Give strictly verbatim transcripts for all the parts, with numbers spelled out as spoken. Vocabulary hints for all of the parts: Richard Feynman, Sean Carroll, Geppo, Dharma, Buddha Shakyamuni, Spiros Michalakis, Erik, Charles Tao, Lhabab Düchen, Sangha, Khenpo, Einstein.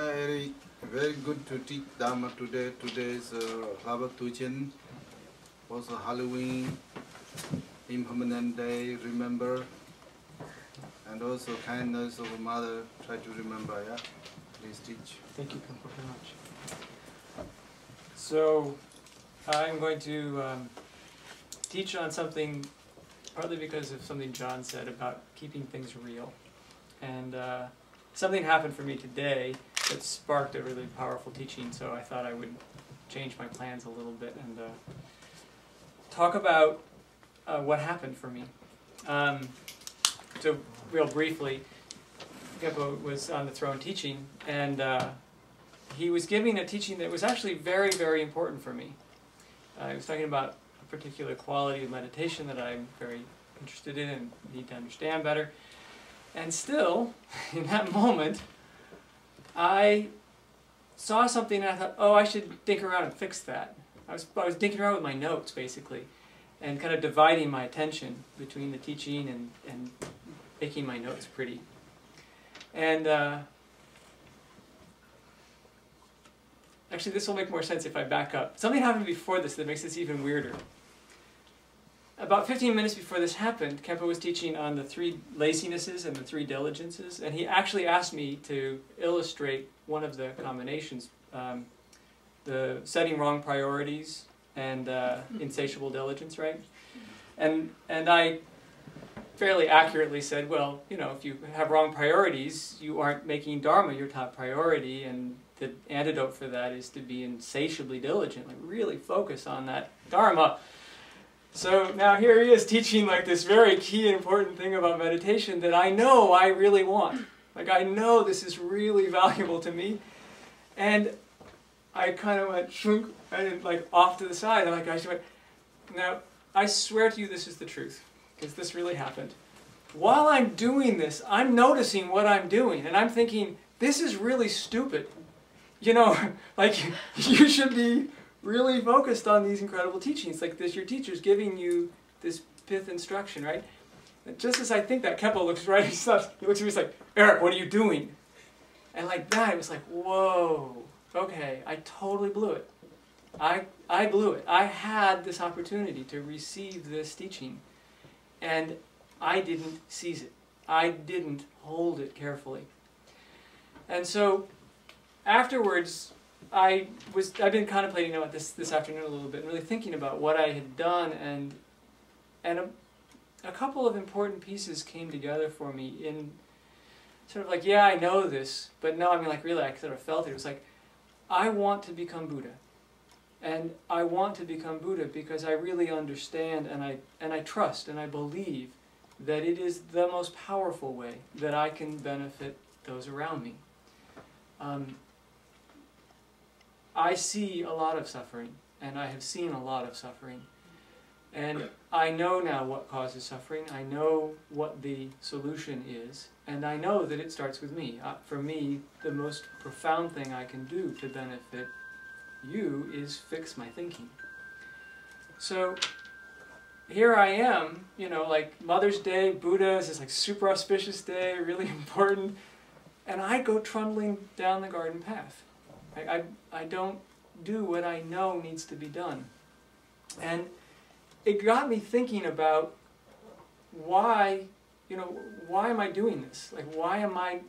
Yeah, Erik, very good to teach Dharma today. Today is Lhabab Düchen, also Halloween, impermanent day, remember, and also kindness of a mother, try to remember, yeah? Please teach. Thank you, Khenpo, very much. So, I'm going to um, teach on something, partly because of something John said about keeping things real. And uh, something happened for me today that sparked a really powerful teaching, so I thought I would change my plans a little bit and uh, talk about uh, what happened for me. Um, so real briefly, Geppo was on the throne teaching, and uh, he was giving a teaching that was actually very, very important for me. Uh, he was talking about a particular quality of meditation that I'm very interested in and need to understand better. And still, in that moment, I saw something and I thought, oh, I should dink around and fix that. I was, I was dinking around with my notes, basically, and kind of dividing my attention between the teaching and, and making my notes pretty. And uh, actually, this will make more sense if I back up. Something happened before this that makes this even weirder. About fifteen minutes before this happened, Khenpo was teaching on the three lazinesses and the three diligences, and he actually asked me to illustrate one of the combinations, um, the setting wrong priorities and uh, insatiable diligence, right? And, and I fairly accurately said, well, you know, if you have wrong priorities, you aren't making Dharma your top priority, and the antidote for that is to be insatiably diligent, like really focus on that Dharma. So now here he is teaching like this very key and important thing about meditation that I know I really want. Like I know this is really valuable to me. And I kind of went shrunk and like off to the side. And like I just went, now I swear to you this is the truth, because this really happened. While I'm doing this, I'm noticing what I'm doing. And I'm thinking, this is really stupid. You know, like you should be really focused on these incredible teachings, like this, your teacher's giving you this pith instruction, right? And just as I think that, Khenpo looks right, he, stops, he looks at me, he's like, Eric, what are you doing? And like that, it was like, whoa, okay, I totally blew it. I, I blew it. I had this opportunity to receive this teaching, and I didn't seize it. I didn't hold it carefully. And so, afterwards, I was, I've been contemplating about this this afternoon a little bit, and really thinking about what I had done, and and a, a couple of important pieces came together for me in sort of like, yeah, I know this, but no, I mean, like really, I sort of felt it. It was like, I want to become Buddha, and I want to become Buddha because I really understand, and I, and I trust, and I believe that it is the most powerful way that I can benefit those around me. Um, I see a lot of suffering, and I have seen a lot of suffering. And I know now what causes suffering, I know what the solution is, and I know that it starts with me. Uh, for me, the most profound thing I can do to benefit you is fix my thinking. So, here I am, you know, like Mother's Day, Buddha, this is like super auspicious day, really important, and I go trundling down the garden path. I, I don't do what I know needs to be done. And it got me thinking about why, you know, why am I doing this? Like, why am I,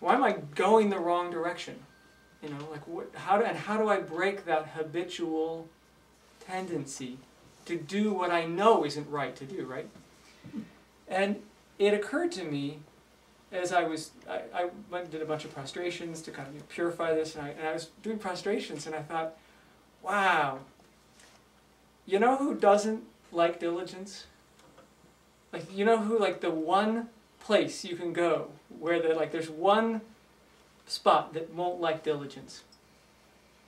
why am I going the wrong direction? You know, like, what, how do, and how do I break that habitual tendency to do what I know isn't right to do, right? And it occurred to me, as I was, I, I went, did a bunch of prostrations to kind of purify this, and I, and I was doing prostrations, and I thought, wow, you know who doesn't like diligence? Like, you know who, like, the one place you can go where, the, like, there's one spot that won't like diligence.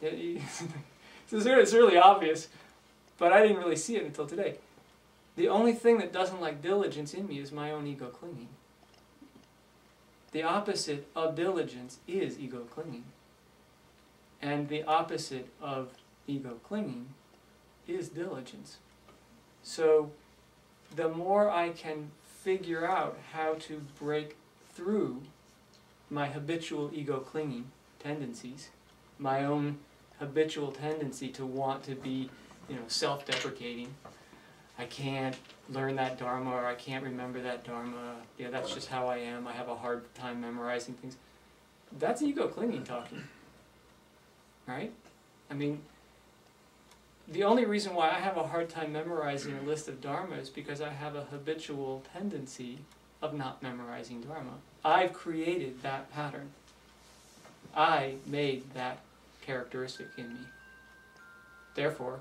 It's really obvious, but I didn't really see it until today. The only thing that doesn't like diligence in me is my own ego clinging. The opposite of diligence is ego clinging. And the opposite of ego clinging is diligence. So the more I can figure out how to break through my habitual ego clinging tendencies, my own habitual tendency to want to be, you know, self-deprecating. I can't learn that Dharma, or I can't remember that Dharma. Yeah, that's just how I am. I have a hard time memorizing things. That's ego clinging talking, right? I mean, the only reason why I have a hard time memorizing a list of Dharma is because I have a habitual tendency of not memorizing Dharma. I've created that pattern. I made that characteristic in me. Therefore,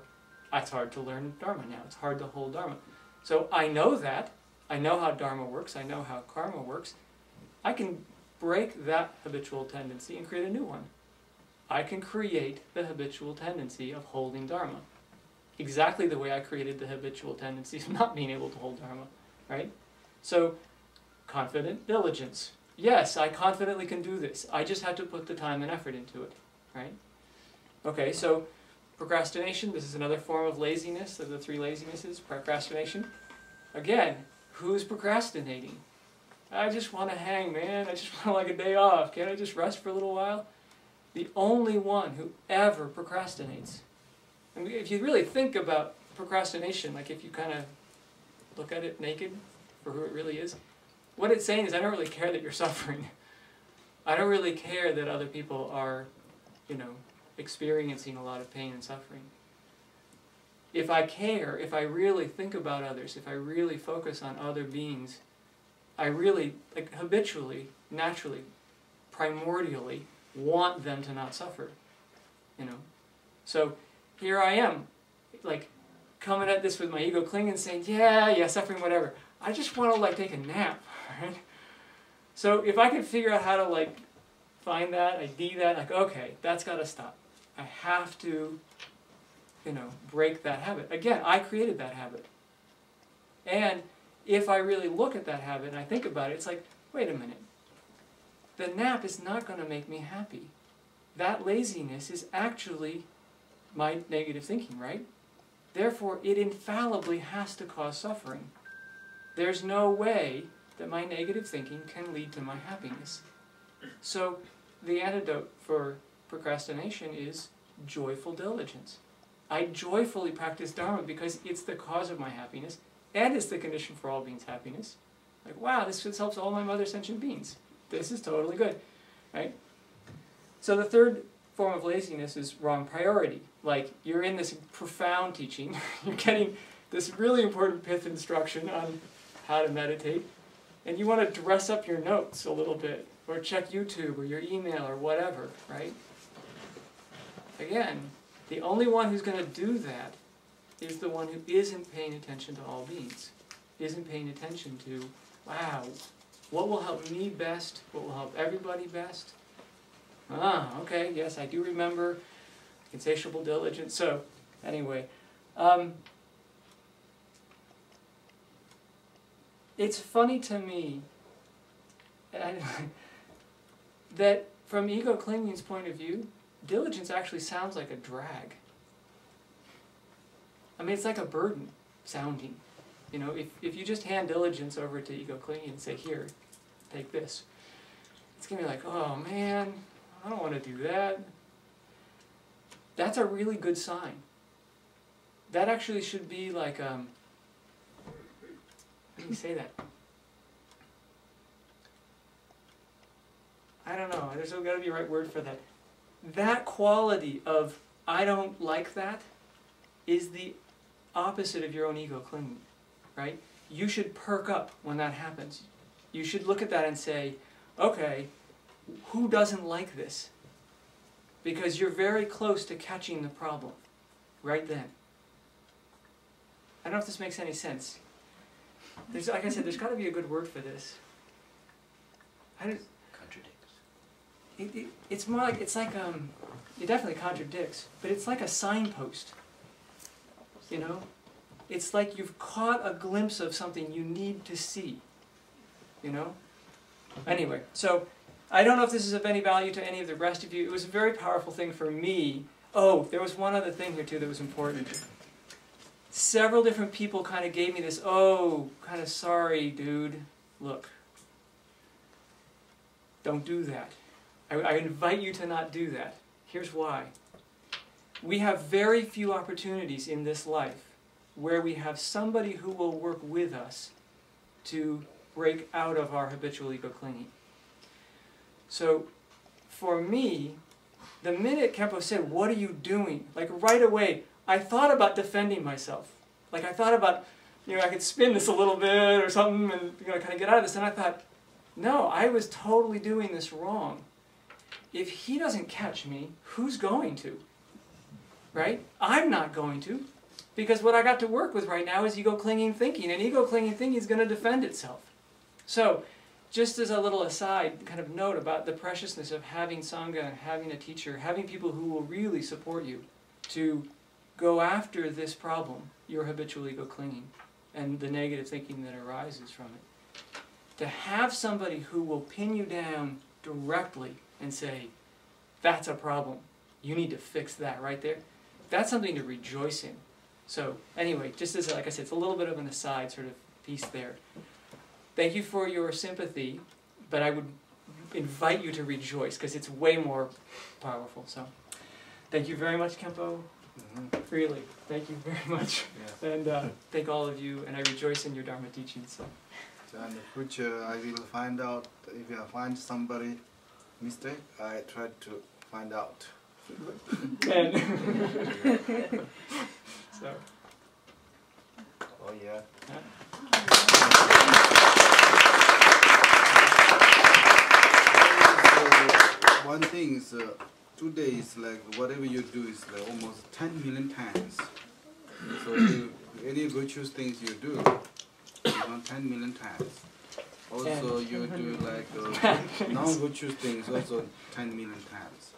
it's hard to learn Dharma now. It's hard to hold Dharma. So I know that. I know how Dharma works. I know how karma works. I can break that habitual tendency and create a new one. I can create the habitual tendency of holding Dharma, exactly the way I created the habitual tendency of not being able to hold Dharma, right? So, confident diligence. Yes, I confidently can do this. I just have to put the time and effort into it, right? Okay, so procrastination. This is another form of laziness, of the three lazinesses, procrastination. Again, who's procrastinating? I just want to hang, man. I just want like a day off. Can't I just rest for a little while? The only one who ever procrastinates. I mean, if you really think about procrastination, like if you kind of look at it naked for who it really is, what it's saying is, I don't really care that you're suffering. I don't really care that other people are, you know, experiencing a lot of pain and suffering. If I care, if I really think about others, if I really focus on other beings, I really, like habitually, naturally, primordially, want them to not suffer, you know. So here I am, like coming at this with my ego clinging, saying, yeah, yeah, suffering, whatever. I just want to like take a nap, right? So if I could figure out how to like find that, I D that, like, okay, that's got to stop. I have to, you know, break that habit. Again, I created that habit. And if I really look at that habit and I think about it, it's like, wait a minute. The nap is not going to make me happy. That laziness is actually my negative thinking, right? Therefore, it infallibly has to cause suffering. There's no way that my negative thinking can lead to my happiness. So, the antidote for procrastination is joyful diligence. I joyfully practice Dharma because it's the cause of my happiness, and it's the condition for all beings' happiness. Like, wow, this helps all my mother sentient beings. This is totally good, right? So the third form of laziness is wrong priority. Like, you're in this profound teaching, you're getting this really important pith instruction on how to meditate, and you want to dress up your notes a little bit, or check YouTube, or your email, or whatever, right? Again, the only one who's going to do that is the one who isn't paying attention to all beings, isn't paying attention to, wow, what will help me best? What will help everybody best? Ah, okay, yes, I do remember insatiable diligence. So, anyway, um, it's funny to me I, that from ego clinging's point of view, diligence actually sounds like a drag. I mean, it's like a burden sounding. You know, if, if you just hand diligence over to ego clinging and say, here, take this, it's going to be like, oh man, I don't want to do that. That's a really good sign. That actually should be like, um, how do you say that? I don't know, there's got to be a right word for that. That quality of, I don't like that, is the opposite of your own ego clinging. Right? You should perk up when that happens. You should look at that and say, okay, who doesn't like this? Because you're very close to catching the problem right then. I don't know if this makes any sense. There's, like I said, there's got to be a good word for this. I don't, contradicts. It, it, it's more like, it's like, um, it definitely contradicts, but it's like a signpost, you know? It's like you've caught a glimpse of something you need to see, you know? Anyway, so I don't know if this is of any value to any of the rest of you. It was a very powerful thing for me. Oh, there was one other thing here, too, that was important. Several different people kind of gave me this, oh, kind of sorry, dude, look. Don't do that. I, I invite you to not do that. Here's why. We have very few opportunities in this life where we have somebody who will work with us to break out of our habitual ego clinging. So, for me, the minute Khenpo said, "What are you doing?" like right away, I thought about defending myself. Like I thought about, you know, I could spin this a little bit or something and, you know, kind of get out of this. And I thought, no, I was totally doing this wrong. If he doesn't catch me, who's going to? Right? I'm not going to. Because what I got to work with right now is ego-clinging thinking, and ego-clinging thinking is going to defend itself. So, just as a little aside, kind of note about the preciousness of having Sangha and having a teacher, having people who will really support you to go after this problem, your habitual ego-clinging, and the negative thinking that arises from it. To have somebody who will pin you down directly and say, that's a problem, you need to fix that right there, that's something to rejoice in. So anyway, just as, like I said, it's a little bit of an aside sort of piece there. Thank you for your sympathy, but I would invite you to rejoice because it's way more powerful. So thank you very much, Khenpo. Mm-hmm. Really, thank you very much. Yeah. And uh, thank all of you, and I rejoice in your Dharma teaching. So. So in the future, I will find out, if I find somebody mistake, I try to find out. And So. Oh yeah. yeah. So, one thing is, uh, today is like whatever you do is like almost ten million times. So you, any virtuous things you do, you know, ten million times. Also you do like uh, non-virtuous things also ten million times.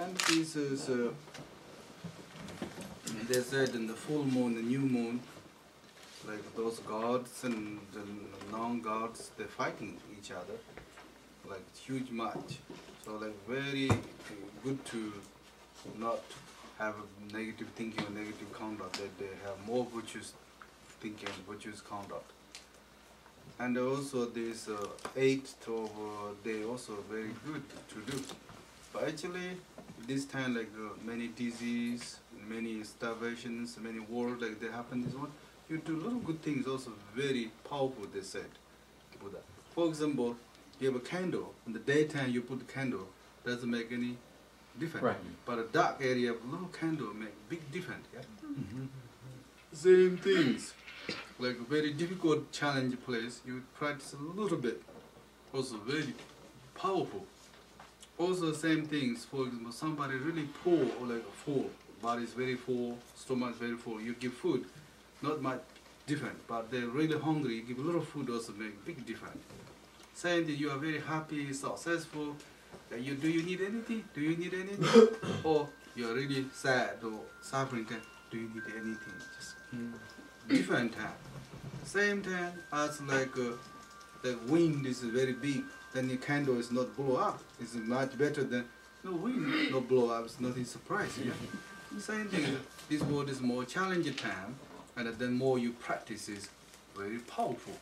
And this is. Uh, They said in the full moon, the new moon, like those gods and the non-gods, they're fighting each other, like huge match. So like very good to not have negative thinking or negative conduct, that they have more virtuous thinking and virtuous conduct. And also this uh, eighth of uh, day also very good to do. But actually, this time like uh, many disease, many starvations, many wars like they happen this one. You do a lot of good things also very powerful, they said, Buddha. For example, you have a candle, in the daytime you put the candle, doesn't make any difference. Right. But a dark area, a little candle make big difference. Yeah? Mm-hmm. Same things, like very difficult challenge place, you practice a little bit, also very powerful. Also same things, for example, somebody really poor or like a fool. Body is very full, stomach is very full. You give food, not much different, but they're really hungry. You give a lot of food, also make big difference. Saying that you are very happy, successful. That you do you need anything? Do you need anything? Or you are really sad or suffering? Do you need anything? Just mm. different time. Same time as like uh, the wind is very big. Then the candle is not blow up. It's much better than no wind, no blow up. It's nothing surprising. Yeah? Same thing, this world is more challenging time, and then more you practice is very powerful.